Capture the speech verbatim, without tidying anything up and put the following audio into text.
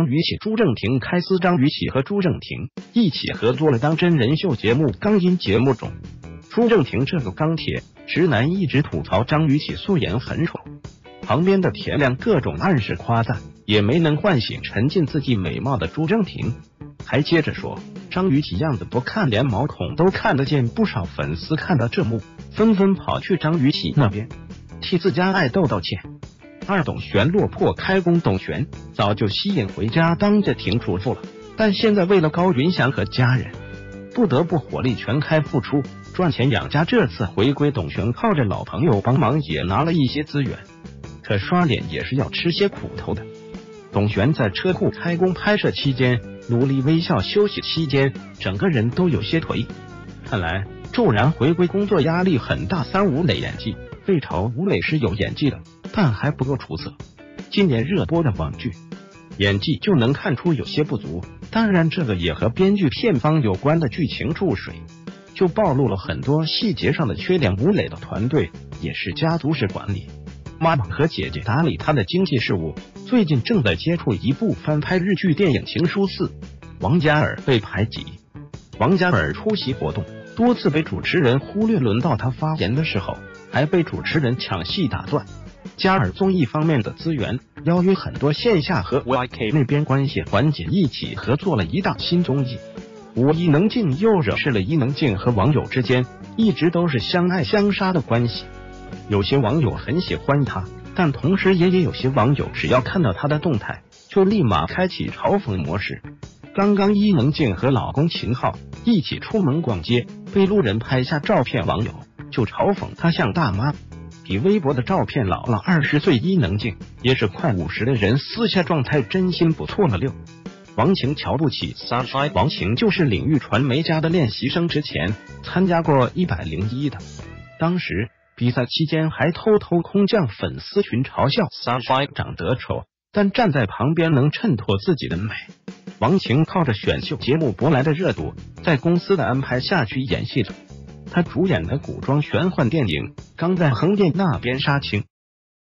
张雨绮、朱正廷开撕。张雨绮和朱正廷一起合作了当真人秀节目《钢音》节目中，朱正廷这个钢铁直男一直吐槽张雨绮素颜很丑，旁边的田亮各种暗示夸赞，也没能唤醒沉浸自己美貌的朱正廷。还接着说，张雨绮样子多看，连毛孔都看得见。不少粉丝看到这幕，纷纷跑去张雨绮那边替自家爱豆道歉。二董璇落魄开工，董璇早就吸引回家当家庭主妇了，但现在为了高云翔和家人，不得不火力全开付出赚钱养家。这次回归，董璇靠着老朋友帮忙也拿了一些资源，可刷脸也是要吃些苦头的。董璇在车库开工拍摄期间努力微笑，休息期间整个人都有些颓，看来骤然回归工作压力很大。三吴磊演技被嘲，吴磊是有演技的，但还不够出色。今年热播的网剧演技就能看出有些不足，当然这个也和编剧片方有关的剧情注水就暴露了很多细节上的缺点。吴磊的团队也是家族式管理，妈妈和姐姐打理他的经济事务。最近正在接触一部翻拍日剧电影《情书四》，王嘉尔被排挤。王嘉尔出席活动多次被主持人忽略，轮到他发言的时候还被主持人抢戏打断。嘉尔综艺方面的资源，邀约很多线下和 Y K 那边关系缓解一起合作了一档新综艺。无伊能静又惹事了，伊能静和网友之间一直都是相爱相杀的关系，有些网友很喜欢他，但同时也也有些网友只要看到他的动态就立马开启嘲讽模式。刚刚伊能静和老公秦昊一起出门逛街，被路人拍下照片，网友就嘲讽他像大妈。比微博的照片老了二十岁，伊能静也是快五十的人，私下状态真心不错了。六王晴瞧不起 sunshine。 王晴就是领域传媒家的练习生，之前参加过一零一的，当时比赛期间还偷偷空降粉丝群嘲笑 sunshine 长得丑，但站在旁边能衬托自己的美。王晴靠着选秀节目博来的热度，在公司的安排下去演戏了。他主演的古装玄幻电影刚在横店那边杀青，